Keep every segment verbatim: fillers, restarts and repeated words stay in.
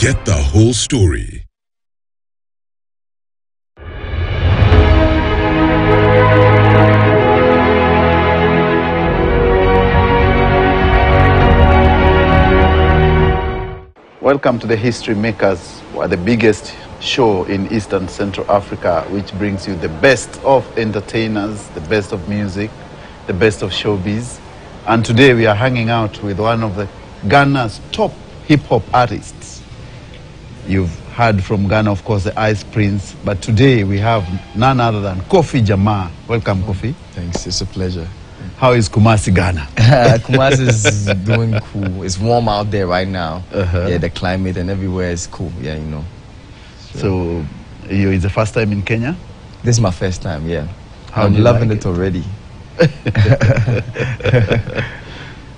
get the whole story. Welcome to the History Makers, the biggest show in East and Central Africa, which brings you the best of entertainers, the best of music, the best of showbiz. And today we are hanging out with one of the Ghana's top hip-hop artists. You've heard from Ghana, of course, the Ice Prince, but today we have none other than Kofi Jamar. Welcome, Kofi. Thanks, it's a pleasure. How is Kumasi, Ghana? Kumasi is doing cool. It's warm out there right now. Uh-huh. Yeah, the climate and everywhere is cool. Yeah, you know. So, so you, it's the first time in Kenya? This is my first time, yeah. How I'm loving like it? it already.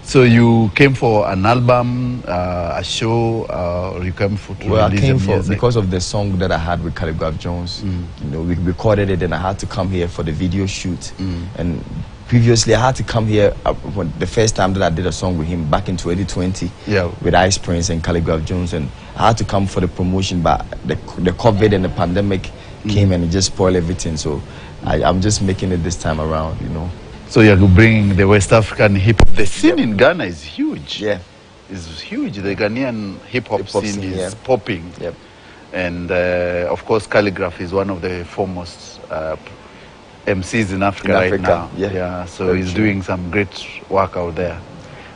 So you came for an album, uh, a show, uh, or you came for to well, release I came for music? Because of the song that I had with Calligraph Jones. Mm. You know, we recorded it and I had to come here for the video shoot. Mm. And previously, I had to come here uh, when the first time that I did a song with him back in twenty twenty, yeah, with Ice Prince and Calligraph Jones, and I had to come for the promotion, but the, the COVID and the pandemic mm. came and it just spoiled everything. So I, I'm just making it this time around, you know. So you're bringing the West African hip-hop. The scene in Ghana is huge. Yeah. It's huge. The Ghanaian hip-hop hip scene, scene is yeah. popping. Yep. And uh, of course, Calligraph is one of the foremost uh, M Cs in Africa, in Africa right now. Yeah, yeah so Very he's true. doing some great work out there.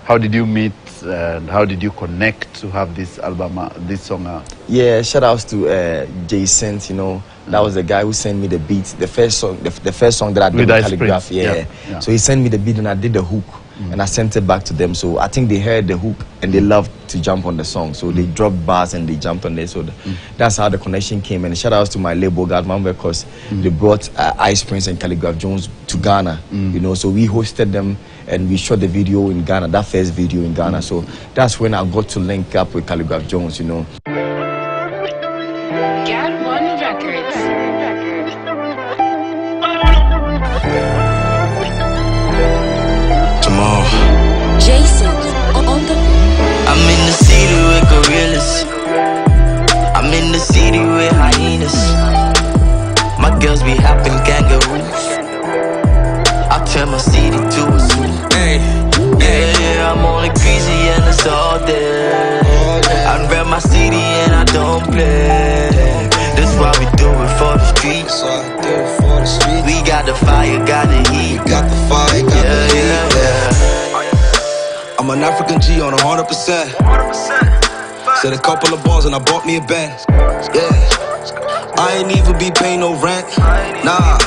How did you meet and how did you connect to have this album, uh, this song out? Yeah, shout outs to uh, Jason, you know, that was the guy who sent me the beat, the first song, the, the first song that I did with, with Calligraph. Yeah. Yeah. yeah. So he sent me the beat and I did the hook mm. and I sent it back to them. So I think they heard the hook and they loved to jump on the song. So mm. they dropped bars and they jumped on it. So the, mm. that's how the connection came. And shout outs to my label, Godmamba, because mm. they brought uh, Ice Prince and Calligraph Jones to Ghana, mm. you know, so we hosted them. And we shot the video in Ghana, that first video in Ghana. So that's when I got to link up with Calligraph Jones, you know. Get one records. Tomorrow. Jason, on the I'm in the city with gorillas. I'm in the city with hyenas. My girls be hopping kangaroos. I turn my city to a zoo. Hey, hey, yeah, I'm only greasy and it's all day. I rep my city and I don't play. That's why we do it for the streets. We got the fire, got the heat. Got the fire, got yeah, the heat. Yeah, yeah. I'm an African G on a hundred percent. Said a couple of balls and I bought me a bag. Yeah, I ain't even be paying no rent. Nah.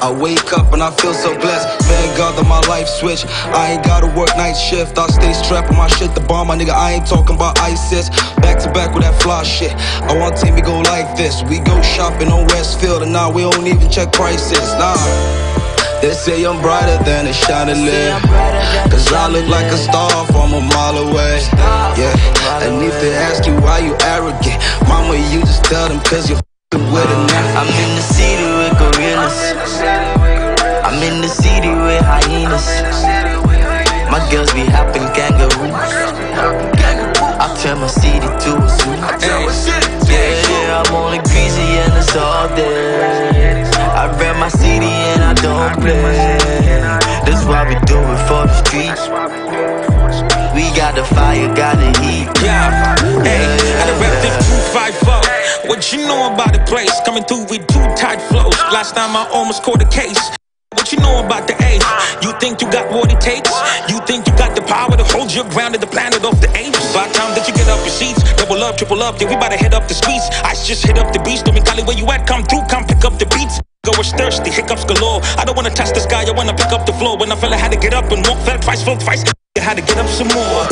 I wake up and I feel so blessed. Thank God that my life switched. I ain't gotta work night shift. I stay strapping my shit to bomb, my nigga. I ain't talking about ISIS. Back to back with that fly shit. I want team to go like this. We go shopping on Westfield and now we don't even check prices. Nah. They say I'm brighter than a chandelier, cause I look like a star from a mile away. Yeah. And if they ask you why you arrogant, mama, you just tell them cause you're f***ing with a nigga. I'm in the city with gorillas. I'm in the city with hyenas. My girls be hopping kangaroos. I turn my city to a zoo. Yeah, yeah, I'm only greasy and it's all day. I rep my city and I don't play. That's why we do it for the streets. We got the fire, got the heat. Yeah, hey, I done repped it two five four. What you know about the place? Coming through with two tight flows. Last time I almost caught a case. What you know about the ace? You think you got what it takes? You think you got the power to hold your ground in the planet of the apes? By the time that you get up your seats, double up, triple up, yeah, we about to head up the streets. I just hit up the beach, don't be calling where you at, come through, come pick up the beats. Go was thirsty, hiccups galore. I don't want to touch this guy, I want to pick up the floor. When I fell, I had to get up and walk, fell twice, fell twice. I had to get up some more.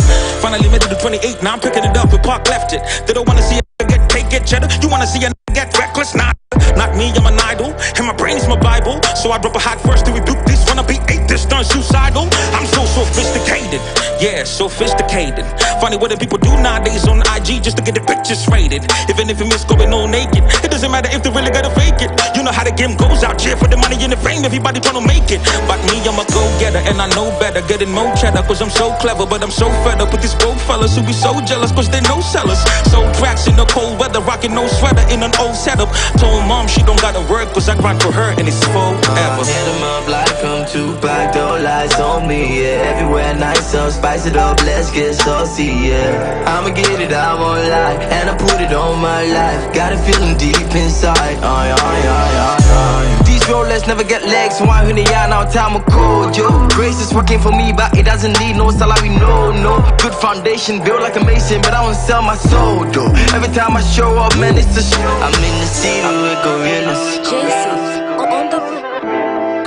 Finally made it to twenty-eight, now I'm picking it up, and Park left it. They don't want to see a get take, get cheddar. You want to see a get reckless, nah. Not me, I'm an idol, and my brain is my Bible. So I drop a hot verse to rebuke this. Wanna be atheist, done suicidal. I'm so sophisticated, yeah, sophisticated. Funny what the people do nowadays on I G just to get the pictures rated. Even if you miss going all naked, it doesn't matter if they really got a fake. it. You know how the game goes out here for the money and the fame. Everybody tryna make it, but me, I'm a go-getter, and I know better. Getting more cheddar, cause I'm so clever, but I'm so fed up with these broke fellas who be so jealous, cause they no sellers. So tracks in the cold weather, rocking no sweater in an old setup. Told mom she don't gotta work, cause I grind for her and it's forever. I hit them up like I'm Tupac, don't lies on me, yeah. Everywhere nice, so spice it up, let's get saucy, yeah. I'ma get it, I won't lie, and I put it on my life. Got a feeling deep inside, aye, aye, aye, aye, aye. These rollers never get legs, why who they are now, time will call, yo. Grace is working for me, but it doesn't need no salary, no, no. Good foundation, built like a mason, but I won't sell my soul, though. Every time I show up, man, it's the show. I'm in the scene with gorillas. Jason, on the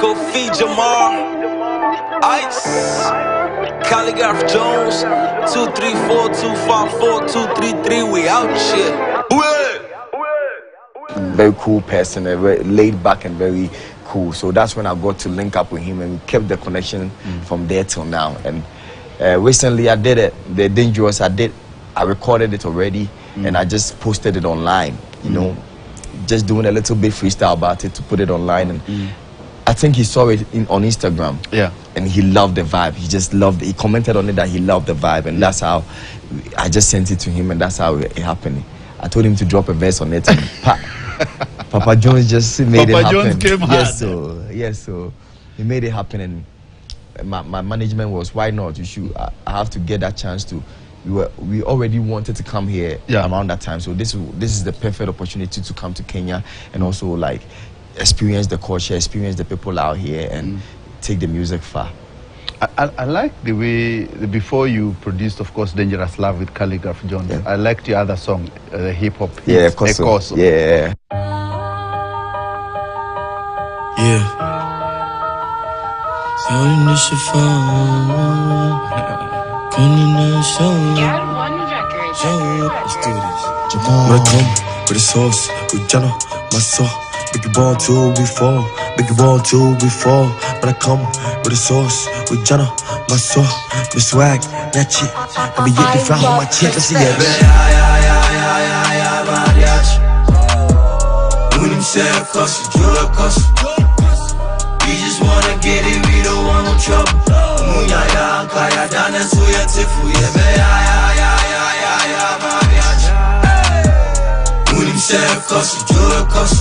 Kofi Jamar, Ice. Calligraph Jones, two three four, two five four, two three three, we out shit. Very cool person, very laid back and very cool. So that's when I got to link up with him, and we kept the connection mm. from there till now. And uh, recently I did it, the Dangerous, I did, I recorded it already, mm. and I just posted it online, you mm. know, just doing a little bit freestyle about it to put it online. And mm. I think he saw it in, on Instagram. Yeah. And he loved the vibe. He just loved it. He commented on it that he loved the vibe. And that's how I just sent it to him, and that's how it happened. I told him to drop a verse on it. And pa Papa Jones just made Papa it happen. Jones came hard. Yes, so, yes, so he made it happen. And my, my management was, why not? You should, I, I have to get that chance to. We, were, we already wanted to come here yeah. around that time. So this, this is the perfect opportunity to come to Kenya and also, like, experience the culture, experience the people out here, and mm. take the music far. I, I, I like the way, the, before you produced, of course, Dangerous Love with Calligraph Jones, yeah. I liked your other song, uh, the hip-hop. Yeah, of course. So. Yeah. Yeah. Big ball two before, big ball two before, but I come with a sauce, with Jana, my sauce, the swag, that shit. I be yet to fly on my chest, I see that. When him say I cuss, you drill, I cuss. We just wanna get it, we don't want no trouble. Munya ya, kaya dana, so ya tifu, yeah, baby. When him say I cuss, you drill, I cuss.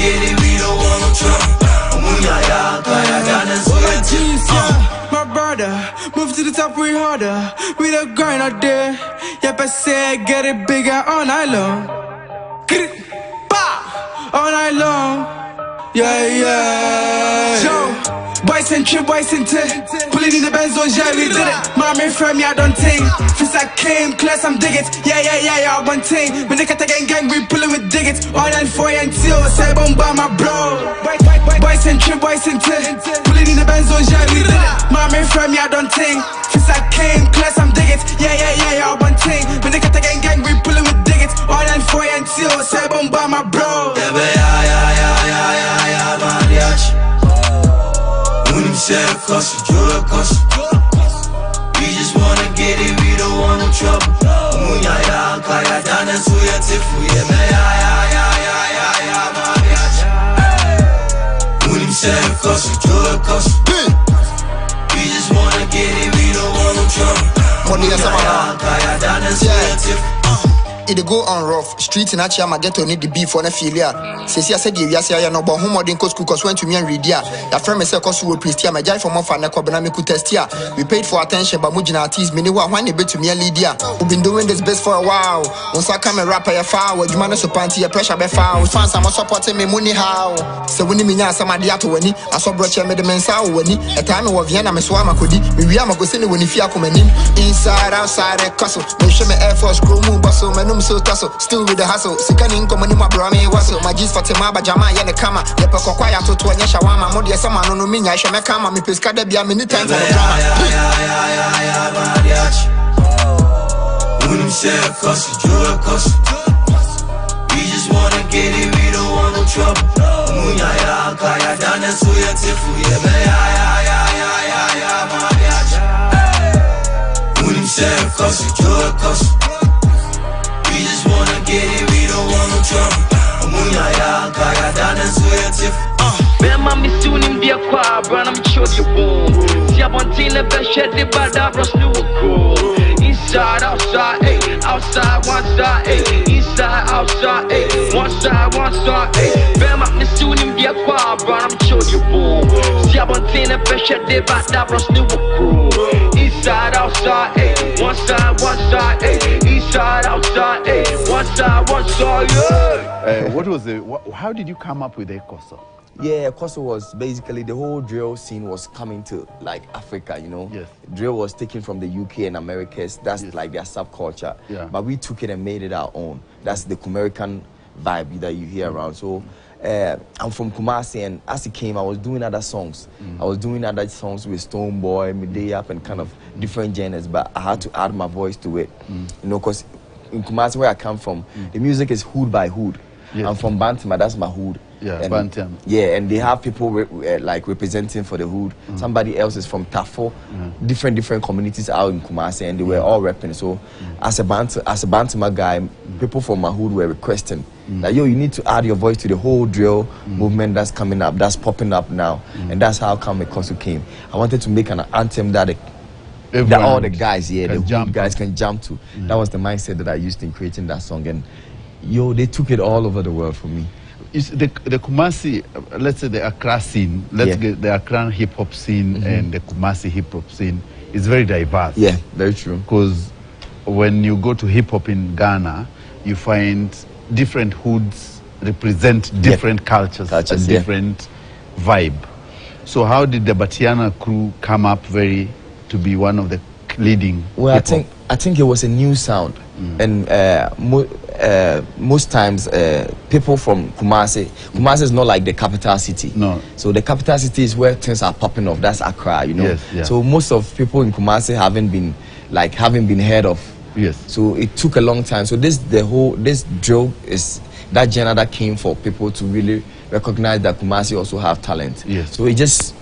Get it, we don't want no trouble. My brother, move to the top, we harder. We the grind out there. Yep, I said, get it bigger all night long. Get it, bah! All night long. Yeah, yeah. Yo, boys and trip, boys and ten. Pulling in the Benz on yeah, we did it. Mommy from me, I don't think. Since I came, class, I'm digging. Yeah, yeah, yeah, yeah, one thing. When they got the gang, gang, we pull it with. All and four and two, say bomb by my bro. Boys and trip, boys and ten. Pulling in the Benz on yeah, we did it. Mommy from me, I don't think. Since I came, class, I'm digging. Yeah, yeah, yeah, yeah, one thing. When they got the gang, gang, we pull it with digging. All and four and two, say bomb by my bro. Yeah, yeah, yeah, yeah, yeah, yeah, mariachi. When him say I cuss, you drill, I cuss. We just wanna get it, we don't want no trouble. Munya ya, kaya dana, so ya tifu, yeah, man. Seven cuss, you drill, cuss. We just wanna get it, we don't want no trouble. Money that's my it go on rough. Street in Achia, my ghetto need the beef on a filia. Sisi, I said, yes, I know, but who more than cost cookers went to me and read here. Your friend is a cost who will priest here. My guy from Mofana Kobanami could test here. We paid for attention, but Mujina artists, many were one bit to me and Lydia. We've been doing this best for a while. Once I come and rap, I foul. You manage to panty, your pressure be foul. Fans, I'm supporting me, money how. So when you mean, I'm somebody out when he, I saw brochure, made the men's out when he, a time of Vienna, Miss Wama could be. We are going to send when if you are coming in. Inside, outside, a castle. Make sure my air force crew move, bustle, my num so tussle. Still with the hustle. Sikan income, my brame wastle. My G's for Timaba, Jama, Yan, the Kama. The Poko Quaya to Twanya Shawama, Modia, someone on me, I shall make Kama, me Pisca, there be a minute time for the drama. When him say I cuss, you drill, I cuss. We just wanna get it, we don't want no trouble. Munya ya, kaya dana, so ya tifu, yeah, man, ya, ya, ya, ya, ya, ya, mariachi. When him say I cuss, you drill, I cuss. We just wanna get it, we don't want no trouble. far, but I'm choking boom. Siabantina beshed the bad abras new cool. Inside, outside, ayy, outside, one side, ayy, inside, outside, ayy, one side, one side, ayy. Bam up, Missoon him be a far, but I'm choking boom. Siabantina beshed the bad abras new cool. Inside, outside, ayy, one side, one side, ayy, inside, outside, ayy, one side, one side, yeah. Uh, what was the, what, how did you come up with Ekoso? Yeah, Ekoso was basically the whole drill scene was coming to like Africa, you know. Yes. Drill was taken from the U K and Americas. That's yes. like their subculture. Yeah. But we took it and made it our own. That's the American vibe that you hear mm-hmm. around. So uh, I'm from Kumasi, and as it came, I was doing other songs. Mm-hmm. I was doing other songs with Stone Boy, Midday Up, and kind of mm-hmm. different genres. But I had to add my voice to it, mm-hmm. you know, because in Kumasi, where I come from, mm-hmm. the music is hood by hood. Yes. I'm from Bantima, that's my hood. Yeah, and, Bantam. Yeah, and they have people re re like representing for the hood. Mm. Somebody else is from Tafo, mm. different different communities out in Kumasi, and they were mm. all repping. So, mm. as a Bant as a Bantima guy, mm. people from my hood were requesting mm. that yo, you need to add your voice to the whole drill mm. movement that's coming up, that's popping up now, mm. and that's how come Ekoso came. I wanted to make an anthem that. It, Everyone that all the guys, yeah, the hood guys can jump to. Mm. That was the mindset that I used in creating that song, and yo, they took it all over the world for me. It's the, the Kumasi, let's say the Accra scene, let's yeah. get the Accra hip-hop scene mm-hmm. and the Kumasi hip-hop scene is very diverse. Yeah, very true. Because when you go to hip-hop in Ghana, you find different hoods represent different yeah. cultures, cultures, a yeah. different vibe. So how did the Batiana crew come up very to be one of the leading Well, I think, I think it was a new sound. Mm. And uh, mo uh, most times, uh, people from Kumasi, Kumasi is not like the capital city. No. So the capital city is where things are popping off. That's Accra, you know. Yes, yeah. So most of people in Kumasi haven't been, like, haven't been heard of. Yes. So it took a long time. So this, the whole, this drill is that genre that came for people to really recognize that Kumasi also have talent. Yes. So it just...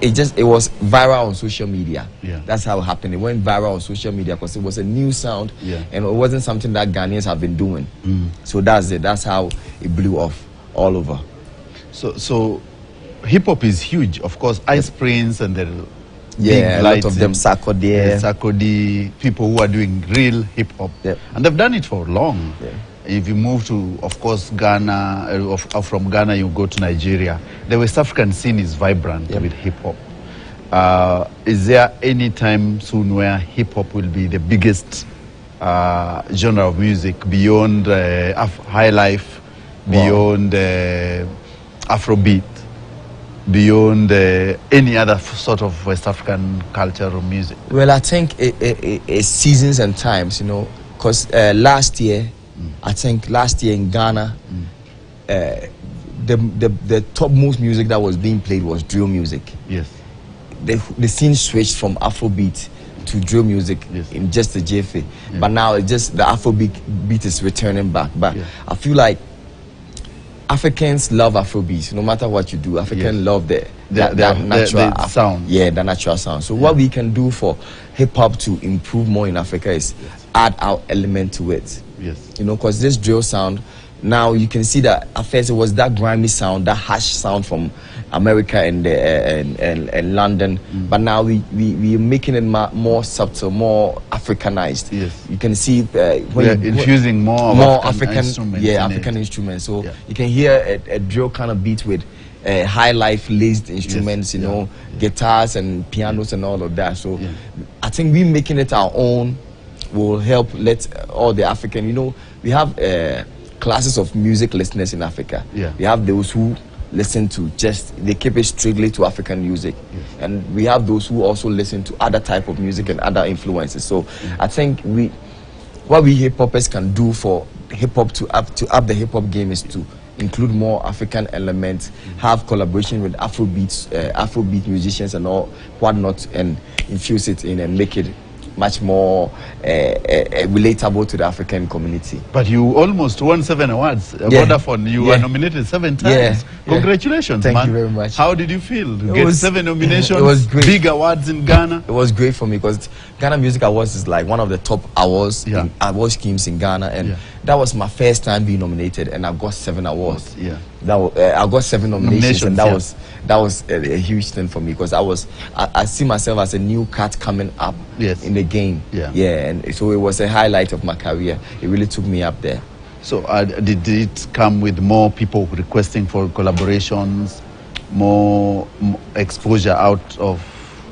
It just, it was viral on social media. Yeah. That's how it happened. It went viral on social media because it was a new sound yeah. and it wasn't something that Ghanaians have been doing. Mm. So that's it. That's how it blew off all over. So, so hip-hop is huge. Of course, Ice Prince and the yeah, big lights, a lot of them, Sarkodie. Sarkodie, people who are doing real hip-hop. Yep. And they've done it for long. Yeah. If you move to, of course, Ghana, uh, of, uh, from Ghana you go to Nigeria, the West African scene is vibrant yep. with hip-hop. Uh, is there any time soon where hip-hop will be the biggest uh, genre of music beyond uh, high life, wow. beyond uh, Afrobeat, beyond uh, any other sort of West African culture or music? Well, I think it, it, it's seasons and times, you know, because uh, last year, Mm. I think last year in Ghana, mm. uh, the, the, the top most music that was being played was drill music. Yes. The, the scene switched from Afrobeat to drill music yes. in just a jiffy. Yeah. But now it's just the Afrobeat beat is returning back. But yeah. I feel like Africans love Afrobeat. No matter what you do, Africans yes. love the, the, that, that the, natural the, the sound. Yeah, the natural sound. So yeah. what we can do for hip-hop to improve more in Africa is yes. add our element to it. Yes. You know, because this drill sound, now you can see that at first it was that grimy sound, that harsh sound from America and uh, and, and, and London. Mm. But now we, we, we're making it more subtle, more Africanized. Yes. You can see... Uh, we're infusing more, more African, African instruments. Yeah, African it. instruments. So yeah. you can hear a, a drill kind of beat with uh, high life laced instruments, yes. you yeah. know, yeah. guitars and pianos yeah. and all of that. So yeah. I think we're making it our own. Will help let all the African, you know, we have uh, classes of music listeners in Africa. Yeah. We have those who listen to just, they keep it strictly to African music. Yes. And we have those who also listen to other type of music and other influences. So mm-hmm. I think we, what we hip-hoppers can do for hip-hop to up, to up the hip-hop game is to include more African elements, mm-hmm. have collaboration with Afrobeats, uh, Afrobeat musicians and all, whatnot, and infuse it in and make it much more uh, uh, relatable to the African community. But you almost won seven awards. Yeah. Vodafone, you yeah. were nominated seven times. Yeah. Congratulations, yeah. Thank man. Thank you very much. How did you feel? It Get was, seven nominations, it was great. Big awards in Ghana. It was great for me because Ghana Music Awards is like one of the top awards, yeah. in award schemes in Ghana. And yeah. that was my first time being nominated and I got seven awards. Yeah. That was, uh, I got seven nominations, nominations and that yeah. was that was a, a huge thing for me, because I was I, I see myself as a new cat coming up yes. in the game. Yeah, yeah, and so it was a highlight of my career. It really took me up there. So uh, did, did it come with more people requesting for collaborations, more m exposure out of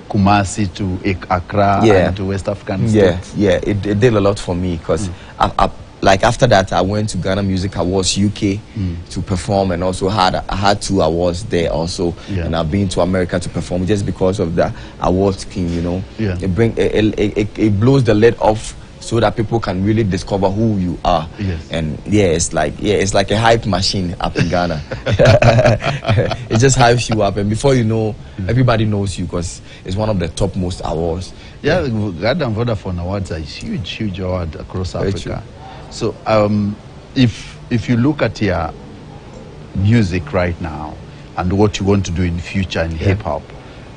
Kumasi to Accra yeah. and to West African yeah. states? Yeah, it, it did a lot for me, because mm. I, I like after that, I went to Ghana Music Awards U K mm. to perform, and also had I had two awards there also. Yeah. And I've been to America to perform just because of the award scheme, you know. Yeah. It bring it, it, it, it blows the lid off so that people can really discover who you are. Yes. And yeah, it's like yeah, it's like a hype machine up in Ghana. It just hypes you up, and before you know, everybody knows you, because it's one of the topmost awards. Yeah, yeah. The Ghana Vodafone Awards are a huge, huge award across Very Africa. True. So um, if, if you look at your music right now and what you want to do in future in yeah. hip-hop,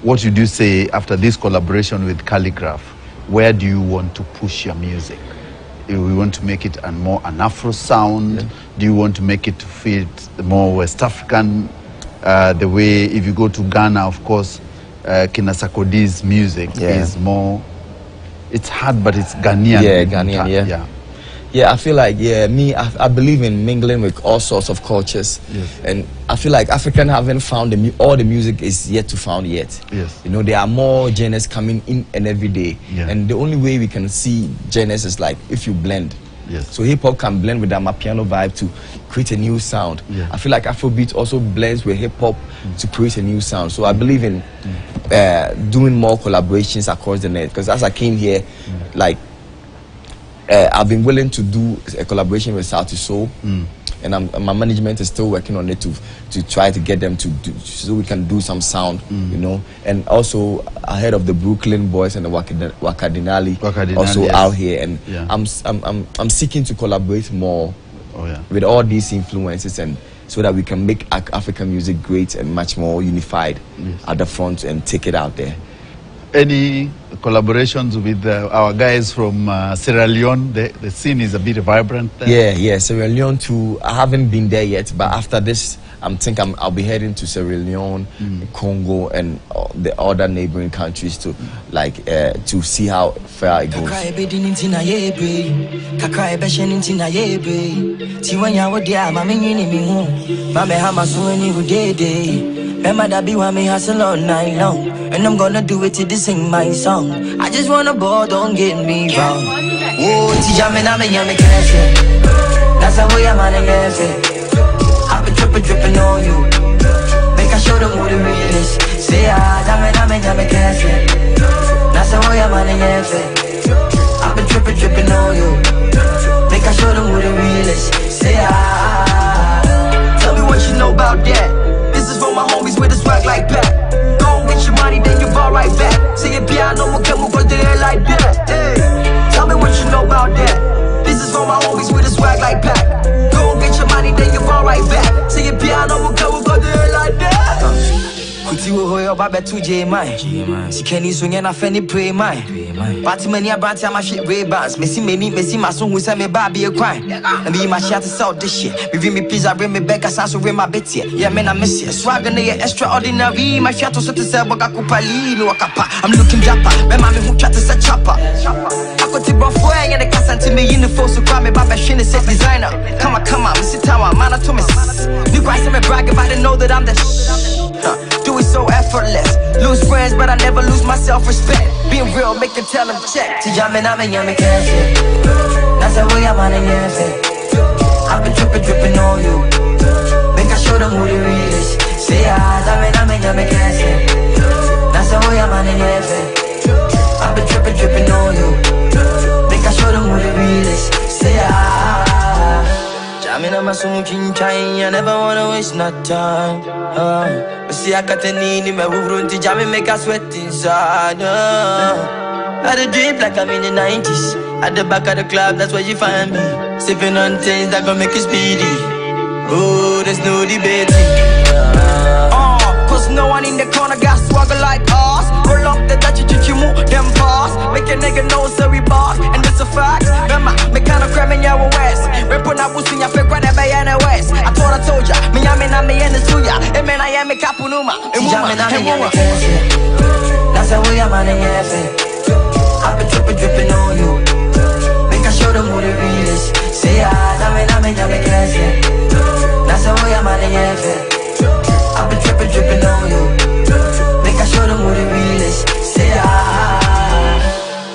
what would you say after this collaboration with Calligraph? Where do you want to push your music? Do you want to make it a more an Afro sound? Yeah. Do you want to make it to fit more West African? Uh, the way, if you go to Ghana, of course, uh, Kinasakodi's music yeah. is more, it's hard, but it's Ghanaian. Yeah, Ghanaian, yeah. yeah. Yeah, I feel like, yeah, me, I, I believe in mingling with all sorts of cultures. Yes. And I feel like African haven't found the mu all the music is yet to found yet. Yes. You know, there are more genres coming in and every day. Yeah. And the only way we can see genres is like if you blend. Yes. So hip-hop can blend with that Amapiano vibe to create a new sound. Yeah. I feel like Afrobeat also blends with hip-hop mm. to create a new sound. So I believe in mm. uh, doing more collaborations across the net. Because as I came here, mm. like, Uh, I've been willing to do a collaboration with South to Soul, mm. and I'm, my management is still working on it to to try to get them to do, so we can do some sound, mm. you know. And also ahead of the Brooklyn Boys and the Wakadinali, Wakadinali also yes. out here, and yeah. I'm, I'm I'm I'm seeking to collaborate more oh, yeah. with all these influences, and so that we can make African music great and much more unified yes. at the front and take it out there. Any collaborations with uh, our guys from uh, Sierra Leone? The, the scene is a bit vibrant there. Yeah, yeah, Sierra Leone too. I haven't been there yet, but after this, I'm think I'm, I'll be heading to Sierra Leone, mm. Congo, and uh, the other neighboring countries to, like, uh, to see how far it goes. Remember that be want me hustle all night long, and I'm gonna do it till they sing my song. I just wanna ball, don't get me wrong. Oh, Tijame na me yummy cashin'. That's how we are man and I've been trippin' drippin' on you. Make I show them who the real is. Say ah, Tijame na me yummy cashin'. That's how we are man and I've been trippin' drippin' on you. Make I show them who the real is. Say ah, tell me what you know about that. For my homies with a swag like that. Go with your money, then you ball right back. Say it piano, we can move on there like that. Hey, tell me what you know about that. This is for my homies with a swag like that. Go get your money, then you ball right back. Say it piano, we can move on there like that. Kutiwo hoyo baba tu J mine. Si keni sunye na feni pray mine. Party many a party my shit way bands. Missy many, missy my song who say me baby a crime. And be my shit to sell this shit. Bring me pizza, bring me back, I saw bring my bits here. Yeah man I miss it. Swag and they extraordinary. My shit to set to sell boga kupali no wakapa. I'm looking dapper, but mommy who chat to set chopper. I got to bro for and the cash until me uniform so cry me baba shine set designer. Come on, come on, Miss Tower, man I told me. You guys say me brag if I didn't know that I'm the shit. Do it so effortless. Lose friends, but I never lose my self-respect. Being real, make them tell them check. Tijame na me yummy cashin'. That's how we are man and I've been trippin' drippin' on you. Make I show them who the real is. Say ah, Tijame na me yummy cashin'. That's how we are man and I've been trippin' drippin' on you. Make I show them who the real is. Say ah. I mean, I'm a song king, I never wanna waste no time. But see, I can't need my room to jam and make us sweat inside. I do drip like I'm in the nineties. At the back of the club, that's where you find me. Sipping on things that gon' make you speedy. Oh, there's no debate. Uh, cause no one in the corner got swagger like us. Roll up the Dutch, you move them fast. Make a nigga know, so we boss. And that's a fact. Remember, me kinda cramming your waist. Rip on up, we'll see your fake, whatever, anyway. I thought I told ya, me, I'm in a make up unuma. That's how we are manning effort. I've been tripping, dripping on you. Make I show them who the real is. Say I, I mean, I mean, I make it. That's how we are manning effort. I've been tripping, dripping on you. Make I show them who the real is. Say I,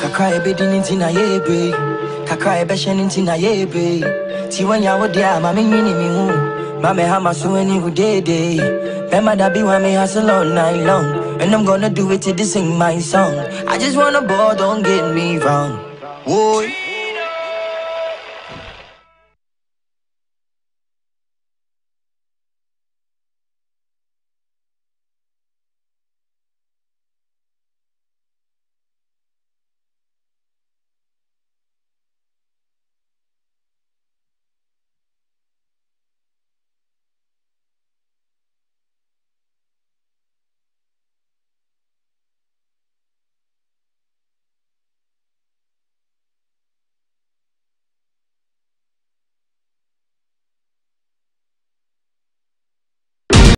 Kakra ebe di ninti na yebe. Kakra ebe she ninti na yebe. Tiwanya wodia mami mini mi hu. Mama hama so any who did day. Bema da be me hustle all night long. And I'm gonna do it till they sing my song. I just wanna ball, don't get me wrong. Whoa.